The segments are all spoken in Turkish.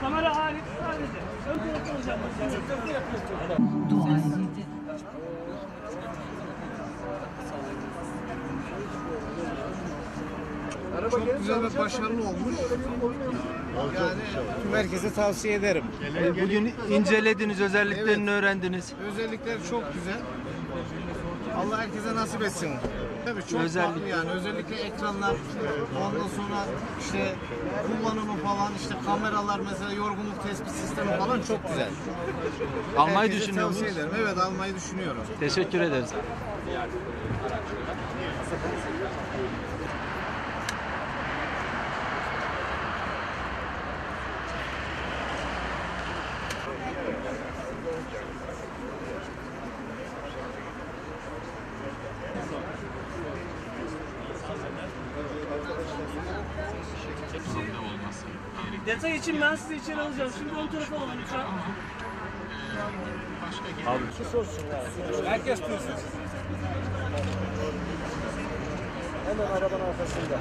Kamera hariç sadece. Ön tarafta hocam. Dua edildi. Çok güzel ve başarılı olmuş. Yani tüm herkese tavsiye ederim. Bugün incelediniz, özelliklerini öğrendiniz. Özellikler çok güzel. Allah herkese nasip etsin. Tabii çok farklı yani. Özellikle ekranlar, ondan sonra işte kullanımı falan, işte kameralar mesela, yorgunluk tespit sistemi falan çok güzel. Almayı düşünüyor musunuz? Evet, almayı düşünüyorum. Teşekkür ederiz. Detay için ben sizi içeri alacağım. Şimdi o tarafa alın lütfen. Abi şu sorsun ya. Herkes duysun. Hemen arabanın arkasında.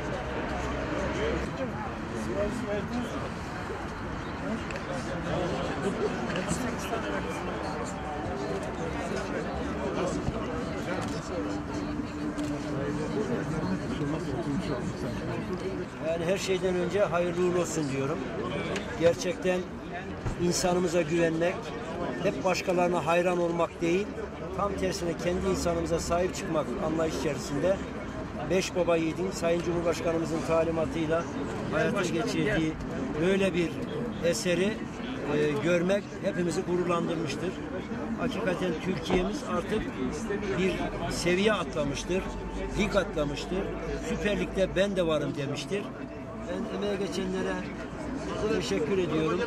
Yani her şeyden önce hayırlı uğurlu olsun diyorum. Gerçekten insanımıza güvenmek, hep başkalarına hayran olmak değil, tam tersine kendi insanımıza sahip çıkmak anlayış içerisinde 5 baba yiğidin Sayın Cumhurbaşkanımızın talimatıyla hayata geçirdiği böyle bir eseri görmek hepimizi gururlandırmıştır. Hakikaten Türkiye'miz artık bir seviye atlamıştır, lig atlamıştır, Süper Lig'de ben de varım demiştir. Ben emeğe geçenlere teşekkür ediyorum.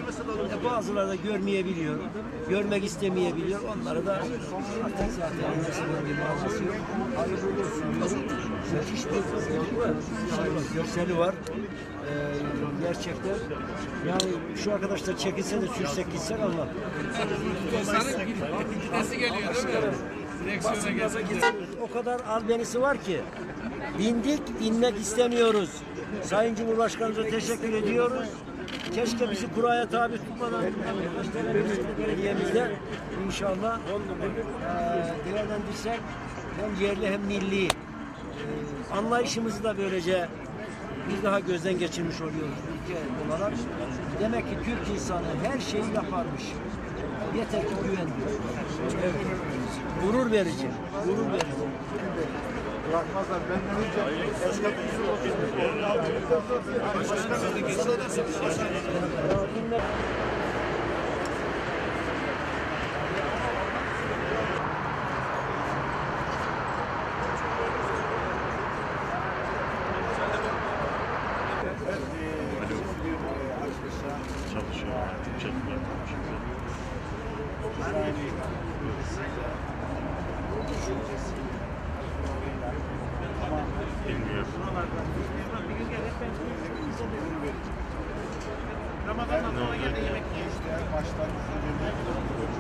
Bazıları da görmeyebiliyor, görmek istemeyebiliyor. Onlara da artık zaten anlaşılan bir mağazası yok. Müthiş bir görseli var. Gerçekten yani şu arkadaşlar çekilse de sürsek gitsek ama gidesi geliyor değil mi? Direksiyona gidiyoruz. O kadar albenisi var ki bindik, inmek istemiyoruz. Sayın Cumhurbaşkanımıza teşekkür ediyoruz. Keşke bizi kuraya tabi tutmadan belediyemizde inşallah değerlendirsek hem yerli hem milli anlayışımızı da böylece bir daha gözden geçirmiş oluyoruz ülke olarak. Demek ki Türk insanı her şeyi yaparmış. Yeter ki güven diyor. Evet. Gurur verici. Gurur verici. Bırakmazlar. Benden önce Ramazan'dan sonra geldi yemek yiyor işte. Başlar.